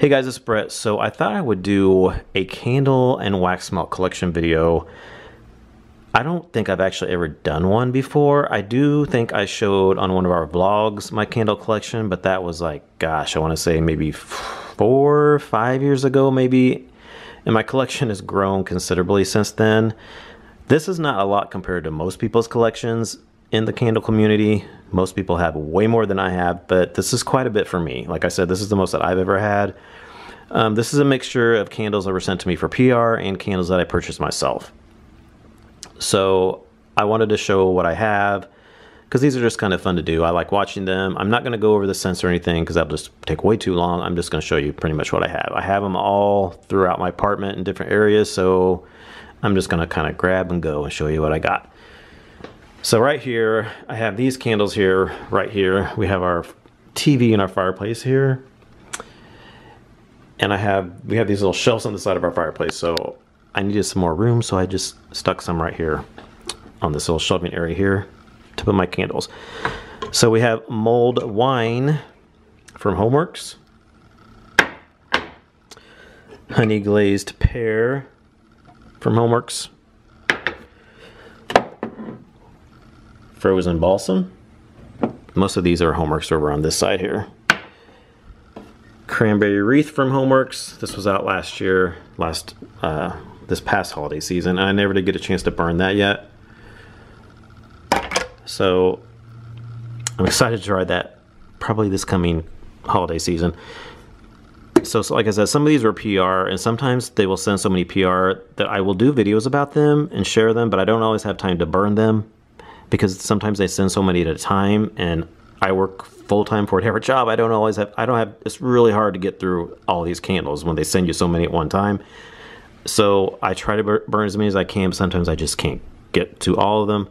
Hey guys, it's Brett. So I thought I would do a candle and wax melt collection video. I don't think I've actually ever done one before. I do think I showed on one of our vlogs my candle collection, but that was like, gosh, I want to say maybe 4 or 5 years ago maybe. And my collection has grown considerably since then. This is not a lot compared to most people's collections in the candle community. Most people have way more than I have, but this is quite a bit for me. Like I said, this is the most that I've ever had. This is a mixture of candles that were sent to me for PR and candles that I purchased myself. So I wanted to show what I have because these are just kind of fun to do. I like watching them. I'm not going to go over the scents or anything because that'll just take way too long. I'm just going to show you pretty much what I have. I have them all throughout my apartment in different areas, so I'm just going to kind of grab and go and show you what I got. So right here, I have these candles here, right here. We have our TV and our fireplace here. And we have these little shelves on the side of our fireplace. So I needed some more room, so I just stuck some right here on this little shelving area here to put my candles. So we have mulled wine from Homeworx. Honey glazed pear from Homeworx. Frozen balsam. Most of these are Homeworx over on this side here. Cranberry wreath from Homeworx. This was out last year, this past holiday season. I never did get a chance to burn that yet. So I'm excited to try that probably this coming holiday season. So like I said, some of these are PR, and sometimes they will send so many PR that I will do videos about them and share them, but I don't always have time to burn them, because sometimes they send so many at a time and I work full-time for whatever job. It's really hard to get through all these candles when they send you so many at one time. So I try to burn as many as I can, but sometimes I just can't get to all of them.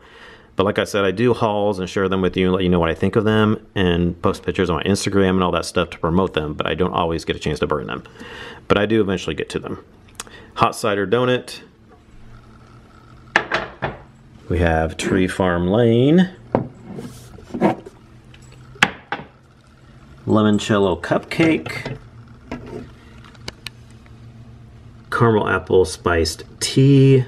But like I said, I do hauls and share them with you and let you know what I think of them and post pictures on my Instagram and all that stuff to promote them, but I don't always get a chance to burn them. But I do eventually get to them. Hot cider donut. We have Tree Farm Lane. Limoncello Cupcake. Caramel Apple Spiced Tea.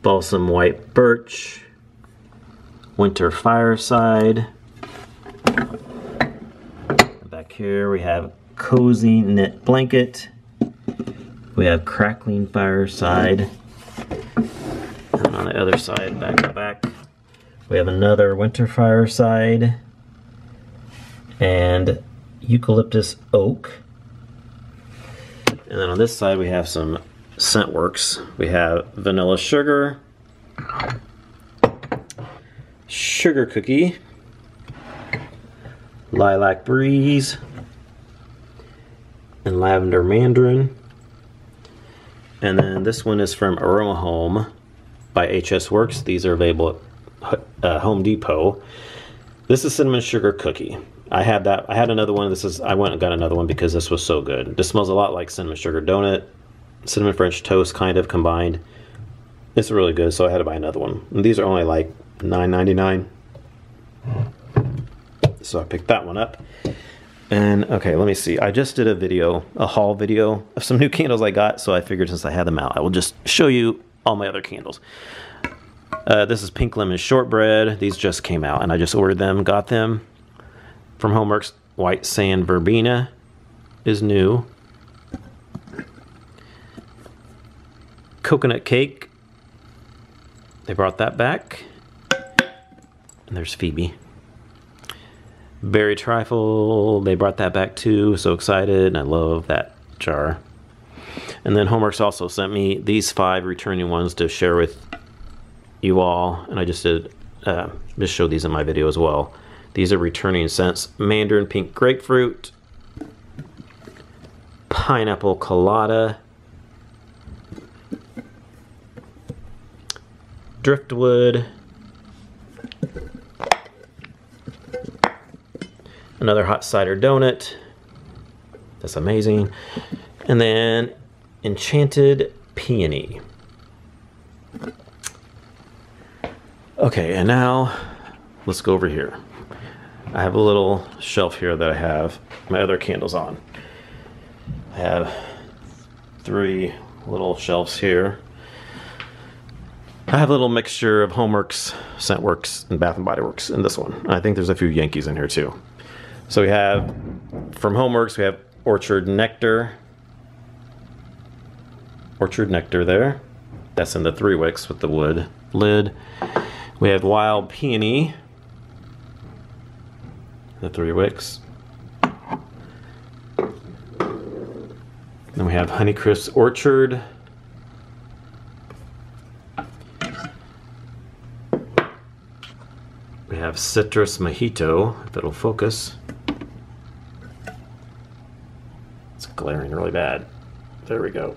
Balsam White Birch. Winter Fireside. Back here we have Cozy Knit Blanket. We have Crackling Fireside. And on the other side, back to back, we have another Winter Fireside and Eucalyptus Oak. And then on this side we have some ScentWorx. We have Vanilla Sugar, Sugar Cookie, Lilac Breeze, and Lavender Mandarin. And then this one is from Aroma Home by HS Works. These are available at Home Depot. This is Cinnamon Sugar Cookie. I had that. I had another one. I went and got another one because this was so good. This smells a lot like cinnamon sugar donut, cinnamon French toast kind of combined. It's really good, so I had to buy another one. And these are only like $9.99. So I picked that one up. And okay, let me see. I just did a haul video of some new candles I got, so I figured since I had them out, I will just show you all my other candles. This is Pink Lemon Shortbread. These just came out and I just ordered them, got them from Homeworx. White Sand Verbena is new. Coconut Cake, they brought that back. And there's Phoebe. Berry Trifle, they brought that back too. So excited, and I love that jar. And then Homeworx also sent me these 5 returning ones to share with you all. And I just showed these in my video as well. These are returning scents. Mandarin Pink Grapefruit. Pineapple Colada. Driftwood. Another Hot Cider Donut. That's amazing. And then Enchanted Peony. Okay, and now let's go over here. I have a little shelf here that I have my other candles on. I have three little shelves here. I have a little mixture of Homeworx, ScentWorx, and Bath & Body Works in this one. And I think there's a few Yankees in here too. So we have, from Homeworx, we have Orchard Nectar. Orchard Nectar there. That's in the 3 wicks with the wood lid. We have Wild Peony. The 3 wicks. Then we have Honeycrisp Orchard. We have Citrus Mojito, if it'll focus. It's glaring really bad. There we go.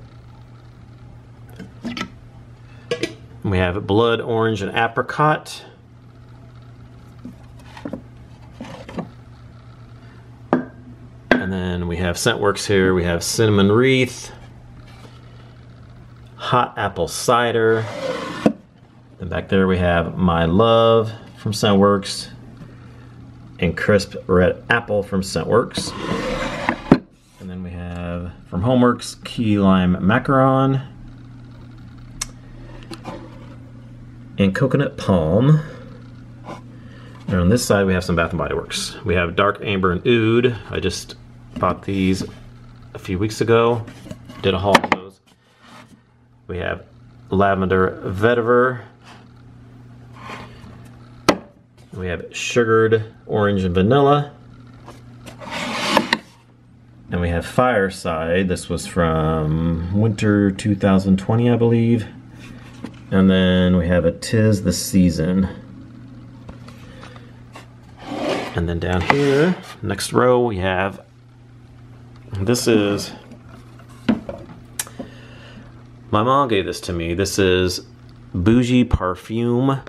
And we have Blood Orange and Apricot. And then we have ScentWorx here. We have Cinnamon Wreath, Hot Apple Cider. And back there we have My Love from ScentWorx and Crisp Red Apple from ScentWorx. And then we have from Homeworx Key Lime Macaron and Coconut Palm. And on this side we have some Bath & Body Works. We have Dark Amber and Oud. I just bought these a few weeks ago, did a haul of those. We have Lavender Vetiver. We have Sugared Orange and Vanilla. And we have Fireside. This was from winter 2020, I believe. And then we have a 'Tis the Season. And then down here, next row, we have, this is, my mom gave this to me. This is Bougie Perfumed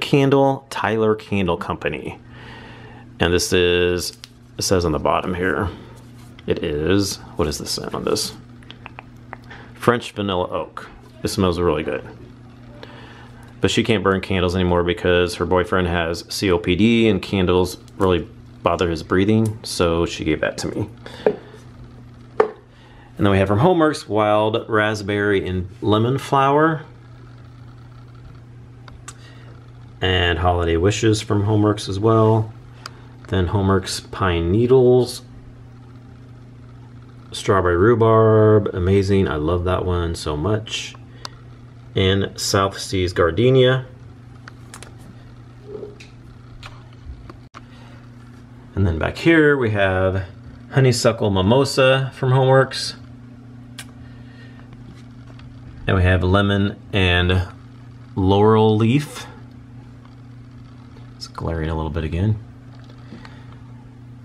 Candle, Tyler Candle Company. And this is, it says on the bottom here, it is, what is the scent on this? French Vanilla Oak. It smells really good. But she can't burn candles anymore because her boyfriend has COPD and candles really bother his breathing, so she gave that to me. And then we have from Homeworx, Wild Raspberry and Lemon Flower. And Holiday Wishes from Homeworx as well. Then Homeworx Pine Needles. Strawberry Rhubarb, amazing. I love that one so much. And South Seas Gardenia. And then back here we have Honeysuckle Mimosa from Homeworx. And we have Lemon and Laurel Leaf. It's glaring a little bit again.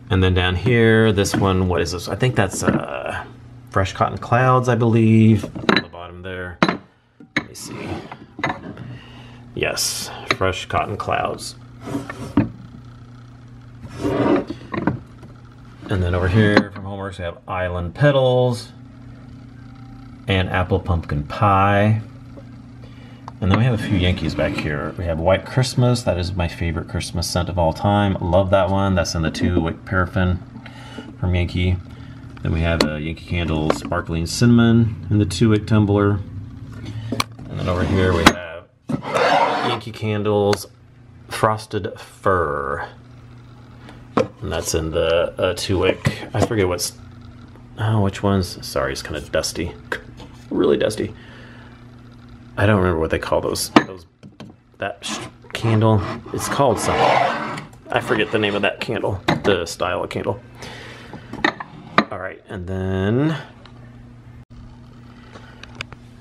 And then down here, this one, what is this? I think that's Fresh Cotton Clouds, I believe. On the bottom there. Let me see. Yes, Fresh Cotton Clouds. And then over here from Homeworx, we have Island Petals and Apple Pumpkin Pie. And then we have a few Yankees back here. We have White Christmas. That is my favorite Christmas scent of all time. Love that one. That's in the 2-wick paraffin from Yankee. Then we have a Yankee Candle Sparkling Cinnamon in the 2-wick tumbler. And then over here we have Yankee Candle's Frosted Fir. And that's in the 2-wick. I forget what's... Oh, which one's... Sorry, it's kind of dusty. Really dusty. I don't remember what they call those that candle. It's called something. I forget the name of that candle, the style of candle. All right, and then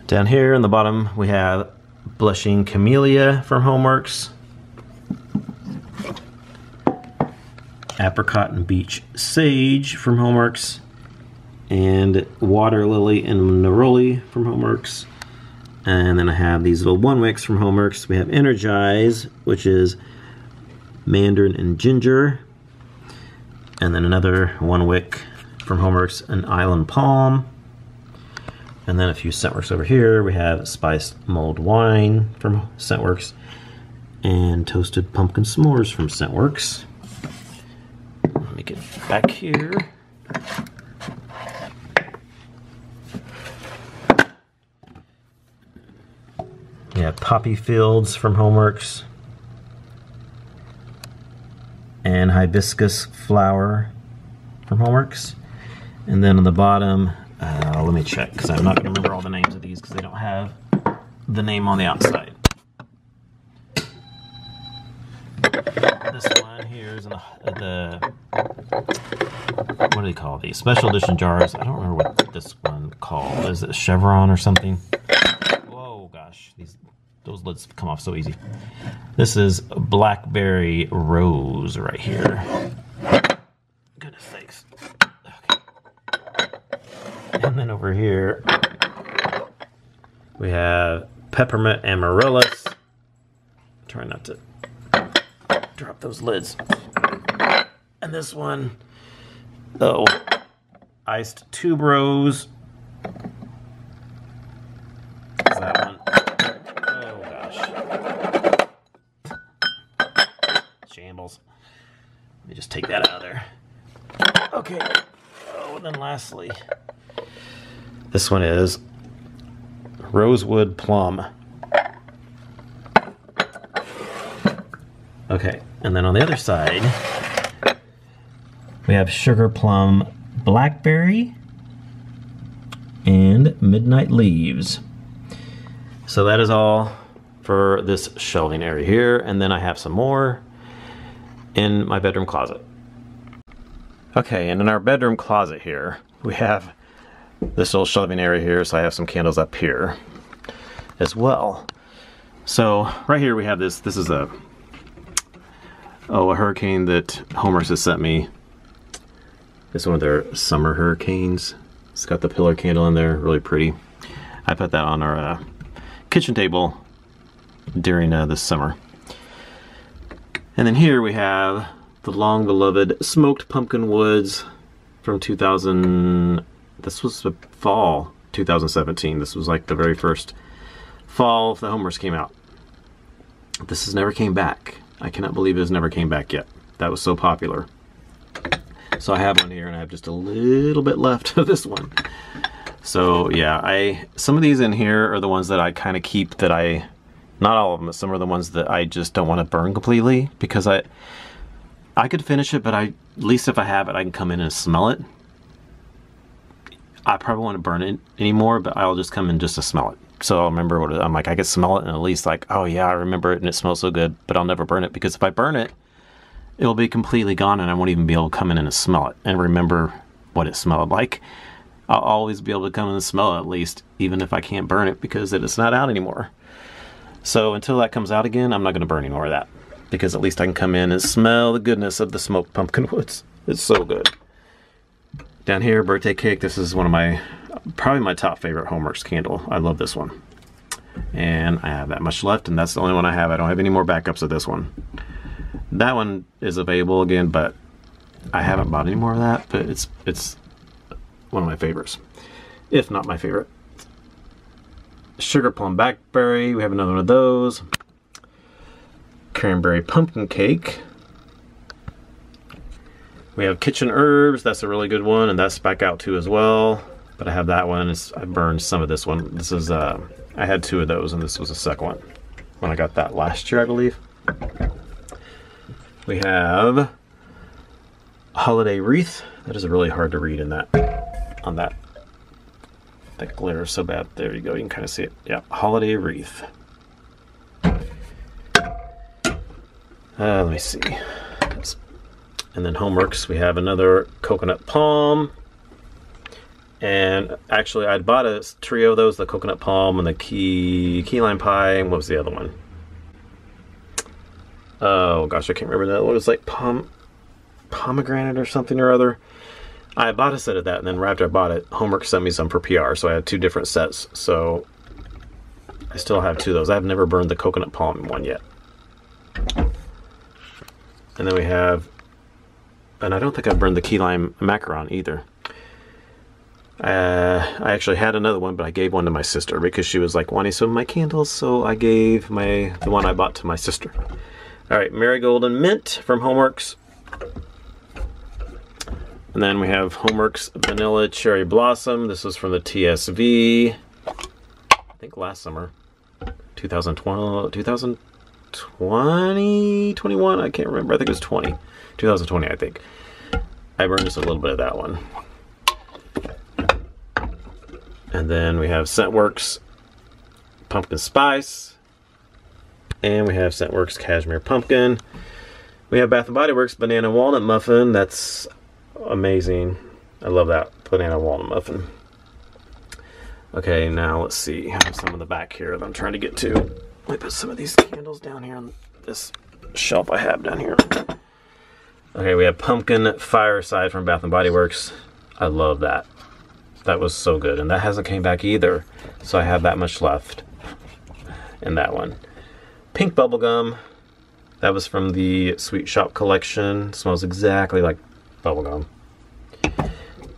down here in the bottom we have Blushing Camellia from Homeworx, Apricot and Beach Sage from Homeworx, and Water Lily and Neroli from Homeworx. And then I have these little 1-wicks from Homeworx. We have Energize, which is Mandarin and Ginger. And then another 1-wick from Homeworx, an Island Palm. And then a few ScentWorx over here. We have Spiced Mulled Wine from ScentWorx and Toasted Pumpkin S'mores from ScentWorx. Let me get back here. have Poppy Fields from Homeworx, and Hibiscus Flower from Homeworx. And then on the bottom, let me check, because I'm not going to remember all the names of these because they don't have the name on the outside. This one here is in the what do they call these? Special edition jars. I don't remember what this one called. Is it a Chevron or something? Whoa, gosh, those lids come off so easy. This is Blackberry Rose right here. Goodness sakes. Okay. And then over here we have Peppermint Amaryllis. Try not to drop those lids. And this one, Iced Tuberose. Is that one? Oh gosh. Shambles. Let me just take that out of there. Okay. Oh, and then lastly, this one is Rosewood Plum. Okay, and then on the other side, we have Sugar Plum Blackberry and Midnight Leaves. So that is all for this shelving area here, and then I have some more in my bedroom closet. Okay, and in our bedroom closet here, we have this little shelving area here, so I have some candles up here as well. So right here we have this, this is a hurricane that Homeworx has sent me. It's one of their summer hurricanes. It's got the pillar candle in there, really pretty. I put that on our kitchen table during this summer. And then here we have the long beloved Smoked Pumpkin Woods from 2000. This was the fall 2017. This was like the very first fall the Homeworx came out. This has never came back. I cannot believe it has never came back yet. That was so popular. So I have one here, and I have just a little bit left of this one. So yeah, some of these in here are the ones that I kind of keep, that not all of them, but some are the ones that I just don't want to burn completely, because I could finish it, but at least if I have it, I can come in and smell it. I probably won't burn it anymore, but I'll just come in just to smell it. So I'll remember what I'm like, I could smell it, and at least like, oh yeah, I remember it and it smells so good, but I'll never burn it, because if I burn it, it'll be completely gone and I won't even be able to come in and smell it and remember what it smelled like. I'll always be able to come in and smell it, at least, even if I can't burn it, because it's not out anymore. So until that comes out again, I'm not going to burn any more of that, because at least I can come in and smell the goodness of the Smoked Pumpkin Woods. It's so good. Down here, Birthday Cake. This is one of my, probably my top favorite Homeworx candle. I love this one. And I have that much left, and that's the only one I have. I don't have any more backups of this one. That one is available again, but I haven't bought any more of that, but it's one of my favorites, if not my favorite. Sugar Plum Blackberry, we have another one of those. Cranberry Pumpkin Cake. We have Kitchen Herbs, that's a really good one, and that's back out too as well. But I have that one. I burned some of this one. This is, I had two of those, and this was the second one when I got that last year, I believe. We have Holiday Wreath. That is really hard to read in that, on that. That glare is so bad. There you go, you can kind of see it. Yeah, Holiday Wreath. Let me see. And then Homeworx, we have another Coconut Palm. And actually, I'd bought a trio of those, the Coconut Palm and the key lime pie, and what was the other one? Oh gosh, I can't remember that. It was like pomegranate or something or other. I bought a set of that, and then right after I bought it, Homeworx sent me some for PR, so I had two different sets. So I still have two of those. I've never burned the Coconut Palm one yet. And then we have, and I don't think I've burned the key lime macaron either. I actually had another one, but I gave one to my sister because she was like wanting some of my candles, so I gave the one I bought to my sister. All right, Marigold and Mint from Homeworx. And then we have Homeworx Vanilla Cherry Blossom. This was from the TSV, I think last summer. 2020, 2021, I can't remember. I think it was 2020, I think. I burned just a little bit of that one. And then we have ScentWorx Pumpkin Spice. And we have ScentWorx Cashmere Pumpkin. We have Bath & Body Works Banana Walnut Muffin. That's amazing. I love that Banana Walnut Muffin. Okay, now let's see. I have some in the back here that I'm trying to get to. Let me put some of these candles down here on this shelf I have down here. Okay, we have Pumpkin Fireside from Bath & Body Works. I love that. That was so good. And that hasn't came back either. So I have that much left in that one. Pink Bubblegum. That was from the Sweet Shop collection. Smells exactly like bubblegum.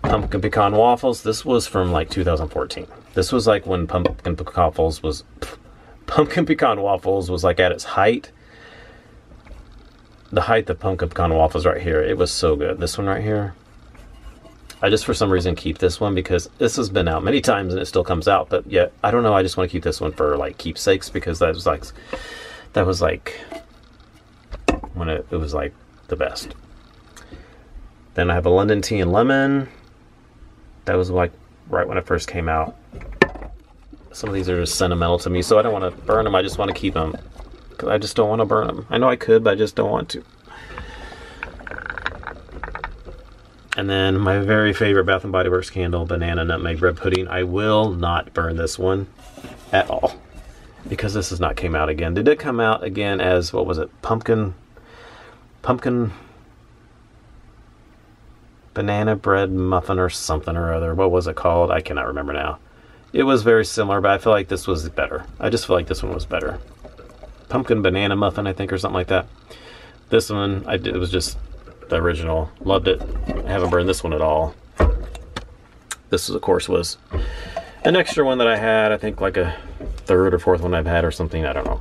Pumpkin Pecan Waffles. This was from like 2014. This was like when Pumpkin Pecan Waffles was like at its height. The height of Pumpkin Pecan Waffles right here. It was so good. This one right here. I just for some reason keep this one because this has been out many times and it still comes out. But yet, I don't know. I just want to keep this one for like keepsakes because that was like when it was like the best. Then I have a London Tea and Lemon. That was like right when it first came out. Some of these are just sentimental to me, so I don't want to burn them. I just want to keep them. Because I just don't want to burn them. I know I could, but I just don't want to. And then my very favorite Bath & Body Works candle, Banana Nutmeg Bread Pudding. I will not burn this one at all. Because this has not came out again. Did it come out again as, what was it? Pumpkin Banana Bread Muffin or something or other. What was it called? I cannot remember now. It was very similar, but I feel like this was better. I just feel like this one was better. Pumpkin Banana Muffin, I think, or something like that. This one, it was just the original. Loved it. I haven't burned this one at all. This, of course, was an extra one that I had. I think like a third or fourth one I've had or something. I don't know.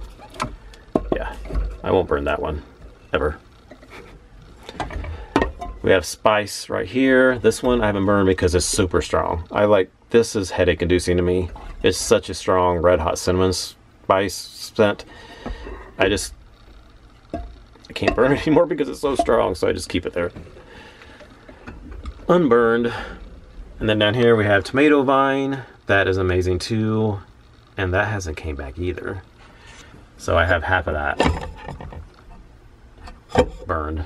Yeah, I won't burn that one ever. We have Spice right here. This one I haven't burned because it's super strong. I like, this is headache inducing to me. It's such a strong red hot cinnamon spice scent. I can't burn it anymore because it's so strong, so I just keep it there. Unburned. And then down here we have Tomato Vine. That is amazing too. And that hasn't came back either. So I have half of that burned.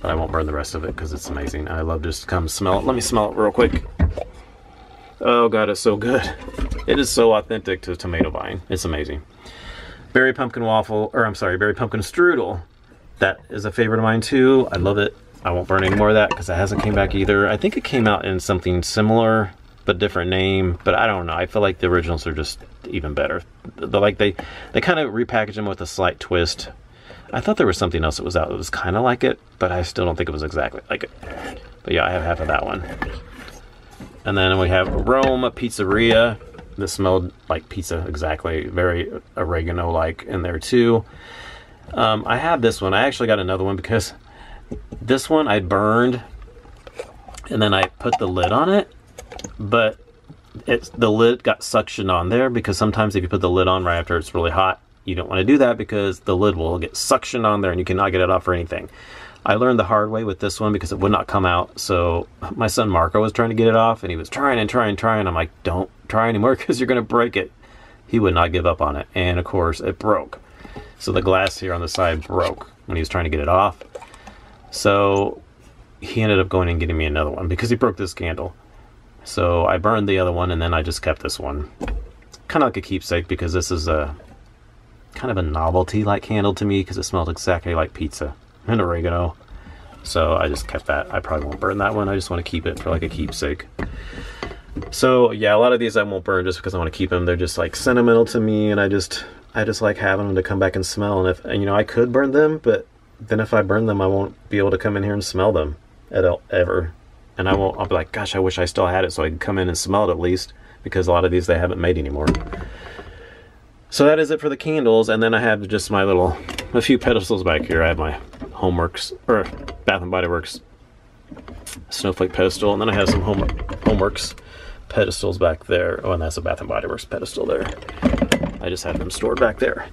But I won't burn the rest of it because it's amazing. I love just come smell it. Let me smell it real quick. Oh God, it's so good. It is so authentic to Tomato Vine. It's amazing. Berry Pumpkin Waffle, or I'm sorry, Berry Pumpkin Strudel. That is a favorite of mine too. I love it. I won't burn any more of that because it hasn't came back either. I think it came out in something similar, but different name, but I don't know. I feel like the originals are just even better. They're like they kind of repackaged them with a slight twist. I thought there was something else that was out that was kind of like it, but I still don't think it was exactly like it. But yeah, I have half of that one. And then we have Aroma Pizzeria. This smelled like pizza exactly. Very oregano-like in there too. I have this one. I actually got another one because this one I burned and then I put the lid on it, but the lid got suctioned on there because sometimes if you put the lid on right after it's really hot, you don't want to do that because the lid will get suctioned on there and you cannot get it off or anything. I learned the hard way with this one because it would not come out. So my son Marco was trying to get it off and he was trying. I'm like, don't try anymore because you're going to break it. He would not give up on it. And of course it broke. So the glass here on the side broke when he was trying to get it off. So he ended up going and getting me another one because he broke this candle. So I burned the other one and then I just kept this one. Kind of like a keepsake because this is a kind of a novelty-like candle to me because it smelled exactly like pizza and oregano. So I just kept that. I probably won't burn that one. I just want to keep it for like a keepsake. So yeah, a lot of these I won't burn just because I want to keep them. They're just like sentimental to me and I just like having them to come back and smell. And you know, I could burn them, but then if I burn them, I won't be able to come in here and smell them at all, ever. And I'll be like, gosh, I wish I still had it so I could come in and smell it at least, because a lot of these they haven't made anymore. So that is it for the candles. And then I have just my little, a few pedestals back here. I have my Homeworx, or Bath & Body Works snowflake pedestal. And then I have some Homeworx pedestals back there. Oh, and that's a Bath & Body Works pedestal there. I just had them stored back there.